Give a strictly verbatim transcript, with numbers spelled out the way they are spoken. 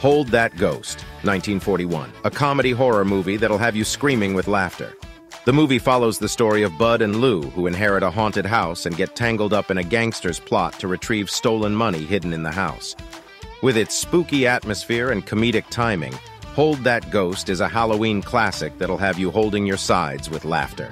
Hold That Ghost, nineteen forty-one, a comedy horror movie that'll have you screaming with laughter. The movie follows the story of Bud and Lou, who inherit a haunted house and get tangled up in a gangster's plot to retrieve stolen money hidden in the house. With its spooky atmosphere and comedic timing, Hold That Ghost is a Halloween classic that'll have you holding your sides with laughter.